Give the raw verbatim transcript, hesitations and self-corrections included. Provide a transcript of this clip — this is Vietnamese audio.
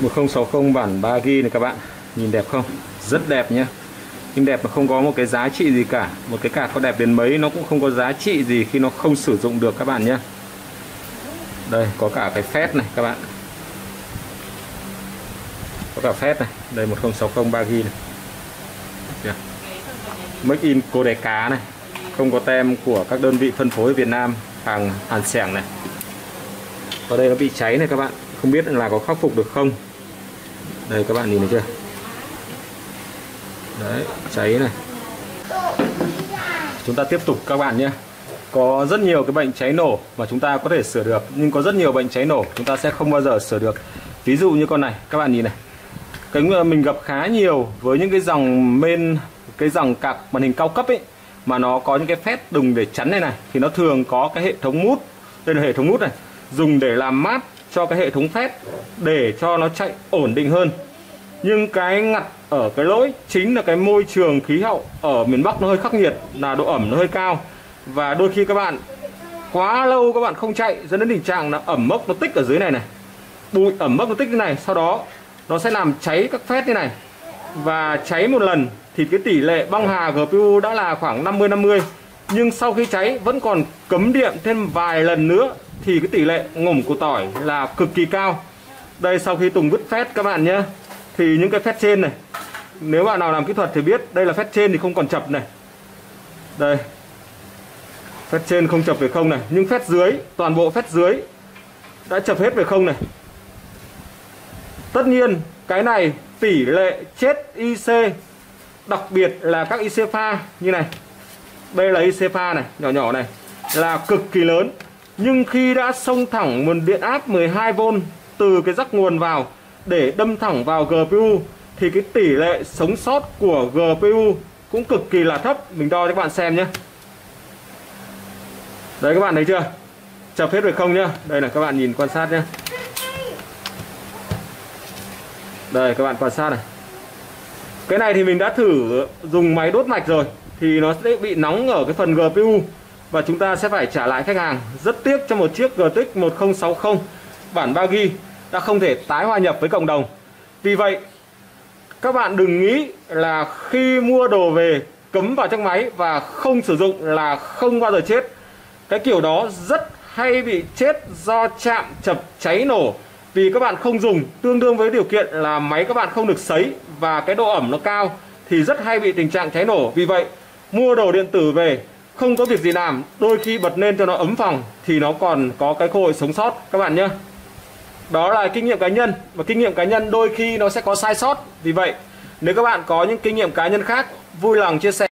một không sáu không bản ba gi ga bai này các bạn. Nhìn đẹp không? Rất đẹp nhé. Nhưng đẹp mà không có một cái giá trị gì cả. Một cái card có đẹp đến mấy nó cũng không có giá trị gì khi nó không sử dụng được các bạn nhé. Đây có cả cái phép này các bạn. Có cả phép này. Đây một không sáu không ba gi ga bai này. Được. Make in Kodak cá này. Không có tem của các đơn vị phân phối Việt Nam. Hàng hàn sẻng này. Ở đây nó bị cháy này các bạn. Không biết là có khắc phục được không. Đây các bạn nhìn thấy chưa. Đấy, cháy này. Chúng ta tiếp tục các bạn nhé. Có rất nhiều cái bệnh cháy nổ mà chúng ta có thể sửa được. Nhưng có rất nhiều bệnh cháy nổ chúng ta sẽ không bao giờ sửa được. Ví dụ như con này, các bạn nhìn này. Cái mình gặp khá nhiều với những cái dòng main, cái dòng cạc màn hình cao cấp ấy, mà nó có những cái phét đùng để chắn này này. Thì nó thường có cái hệ thống mút. Đây là hệ thống mút này. Dùng để làm mát cho cái hệ thống phét, để cho nó chạy ổn định hơn. Nhưng cái ngặt ở cái lỗi chính là cái môi trường khí hậu ở miền Bắc nó hơi khắc nghiệt, là độ ẩm nó hơi cao. Và đôi khi các bạn quá lâu các bạn không chạy, dẫn đến tình trạng là ẩm mốc nó tích ở dưới này này. Bụi ẩm mốc nó tích như này, sau đó nó sẽ làm cháy các phét như này. Và cháy một lần thì cái tỷ lệ băng hà giê pê u đã là khoảng năm mươi năm mươi. Nhưng sau khi cháy vẫn còn cấm điện thêm vài lần nữa thì cái tỷ lệ ngủm của tỏi là cực kỳ cao. Đây sau khi Tùng vứt phét các bạn nhé. Thì những cái phét trên này, nếu bạn nào làm kỹ thuật thì biết, đây là phét trên thì không còn chập này. Đây, phét trên không chập về không này. Nhưng phét dưới, toàn bộ phét dưới đã chập hết về không này. Tất nhiên cái này tỷ lệ chết i xê, đặc biệt là các i xê pha như này. Đây là i xê pha này, nhỏ nhỏ này, là cực kỳ lớn. Nhưng khi đã xông thẳng nguồn điện áp mười hai vôn từ cái rắc nguồn vào để đâm thẳng vào giê pê u thì cái tỷ lệ sống sót của giê pê u cũng cực kỳ là thấp. Mình đo cho các bạn xem nhé. Đấy các bạn thấy chưa? Chập hết rồi không nhá. Đây là các bạn nhìn quan sát nhé. Đây các bạn quan sát này. Cái này thì mình đã thử dùng máy đốt mạch rồi. Thì nó sẽ bị nóng ở cái phần giê pê u. Và chúng ta sẽ phải trả lại khách hàng. Rất tiếc cho một chiếc giê tê ích một không sáu không bản ba gi ga bai đã không thể tái hòa nhập với cộng đồng. Vì vậy các bạn đừng nghĩ là khi mua đồ về cấm vào trong máy và không sử dụng là không bao giờ chết. Cái kiểu đó rất hay bị chết do chạm chập cháy nổ. Vì các bạn không dùng, tương đương với điều kiện là máy các bạn không được sấy và cái độ ẩm nó cao thì rất hay bị tình trạng cháy nổ. Vì vậy mua đồ điện tử về không có việc gì làm, đôi khi bật lên cho nó ấm phòng thì nó còn có cái cơ hội sống sót các bạn nhé. Đó là kinh nghiệm cá nhân, và kinh nghiệm cá nhân đôi khi nó sẽ có sai sót. Vì vậy nếu các bạn có những kinh nghiệm cá nhân khác, vui lòng chia sẻ.